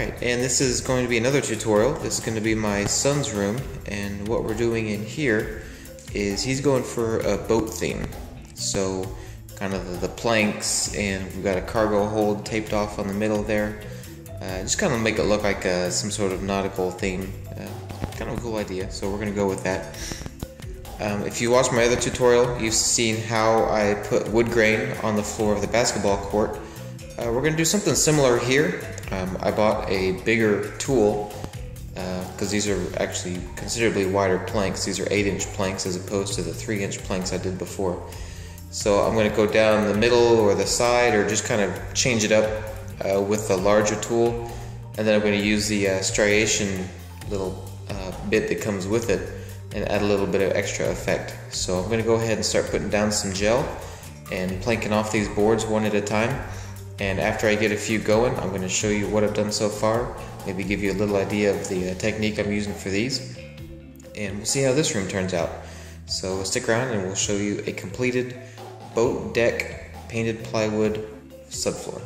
Alright, and this is going to be another tutorial. This is going to be my son's room, and what we're doing in here is he's going for a boat theme. So kind of the planks, and we've got a cargo hold taped off on the middle there. Just kind of make it look like some sort of nautical theme. Kind of a cool idea, so we're going to go with that. If you watch my other tutorial, you've seen how I put wood grain on the floor of the basketball court. We're going to do something similar here. I bought a bigger tool because these are actually considerably wider planks. These are 8-inch planks as opposed to the 3-inch planks I did before. So I'm going to go down the middle or the side, or just kind of change it up with a larger tool. And then I'm going to use the striation little bit that comes with it and add a little bit of extra effect. So I'm going to go ahead and start putting down some gel and planking off these boards one at a time. And after I get a few going, I'm going to show you what I've done so far, maybe give you a little idea of the technique I'm using for these, and we'll see how this room turns out. So stick around and we'll show you a completed boat deck painted plywood subfloor.